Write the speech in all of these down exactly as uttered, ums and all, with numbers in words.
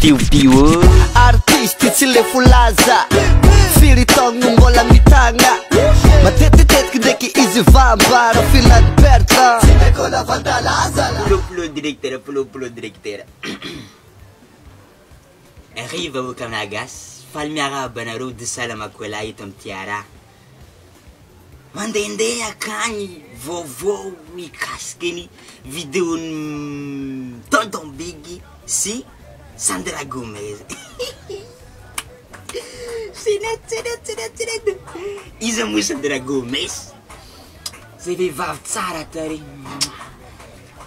Piu-piu artisti cile fulaza Firitong ngumbolang di tanga Matititit kideki izi vampara Finland Bertra Sine ko na vandalazala Pulu-pulu direktera, pulu-pulu direktera Arriva wakanagas Falmiara banaru dusala makwela itom tiara Mandende akani Vovo wikaskeni Videon Tonton Biggie Si Sandra Gomez. Sinet, sinet, sinet, sinet. Isa mo Sandra Gomez. Sibi vav tsara tari.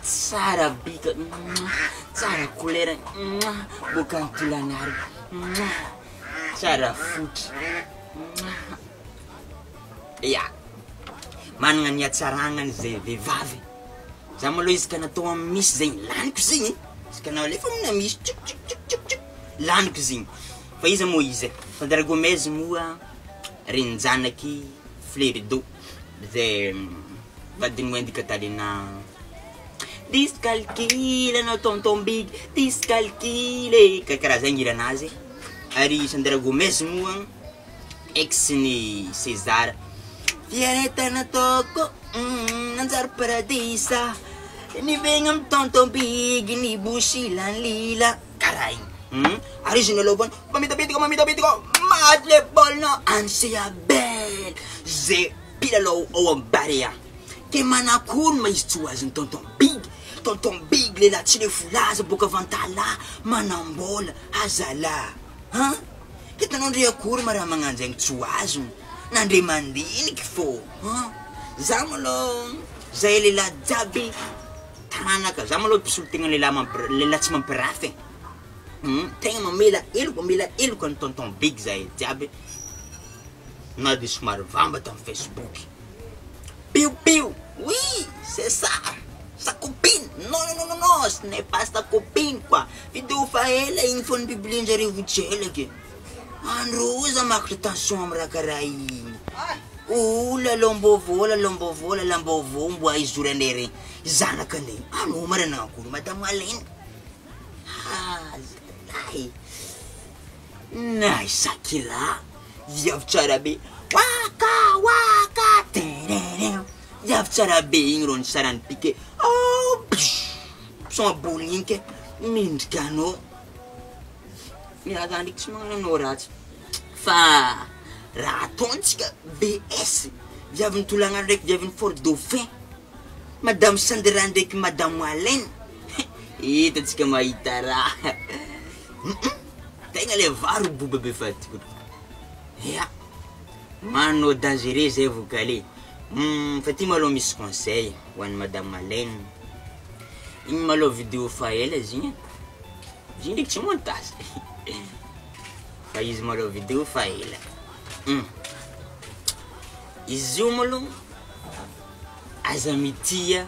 Tsara bigot. Tsara kulera. Bukan tulanari. Tsara foot. Ya. Man nga niya tsarangan sibi vav. Zamalo iska na tuwa miss zain lan kusini. Canal ali foi uma miss tchuc tchuc tchuc tchuc lá no cozinho fez a moise Sandra Gomez mua renzana aqui flerido de vadinho de Catarina descalcule no tonton big descalcule que carazinho da nazi aí Sandra Gomez mua exni Cesar fiereta na toco nanzar paradisa Ni vengam tonton big, ni busilan lila Karay, hmm? Aris na lobon, mamitapiti ko, mamitapiti ko Madlebol na ansiya bel Ze pilalaw o ang bariya Kemanakun may suwazin tonton big Tonton big lila chilefula sa bukavantala Manambol azala Ha? Huh? Kita nandri akur maramangan zeng suwazin Nandri mandin ikifo huh? Zamolong, zay lila dabi Tanaka, zamalo pisul tinga lila man lila tsman perafe. Hmm, tinga mamila ilu mamila ilu kan tonton big zai jabe. Na dismar vamba tam Facebook. Piu piu, oui, c'est ça. Sa copine, non non non non, ce n'est pas sa copine quoi. Vidéo fa ela info biblin jari vuchele ke. Anroza makrita sombra karai. O la lombovô, la lombovô, la lombovô, um boa isurendere. Zana kane, ano marana kuru matamalin. Ah, ai, nai sakila, yavcharabi, waka waka terereu, yavcharabi ingron saran pique. Oh, são bolinhas, mindcano. Mira danix mano norat, fa. Ratonska B S Javin tulangan rek javin for dauphin Madame Sandra rek Madame Walen Ito tska maitara Tenga levar o buba befatiko Ya Mano dangereux zay vokali Fatima lo mis conseil Wan Madame Walen Iny malo video fa ela zinha Zinha dik tsy montage Fa izy malo video fa ela Hum. Izumolo azamitia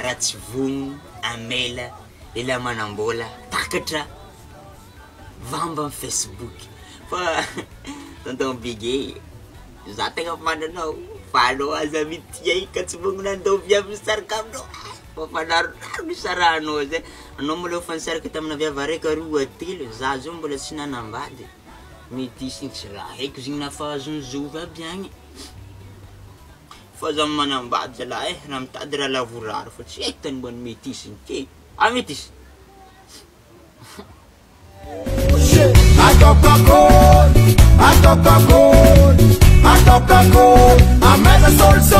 ratsivum amela ela manambola takatra vamba Facebook pa tonton bigay zatega manano falo azamitia ikatsivum nando via sarkamno pa falar misarano ze nomolo fansar kitamna via vareka ruatil zazumbola sinanambade Me dizem que será a cozinha faz um zuva bem. Faz uma nambada lá, é? Não está de lavorar. Foi se é que tem bom me dizem que. Ah, me dizem. A toca cor, a toca cor, a toca cor, a mesa sol.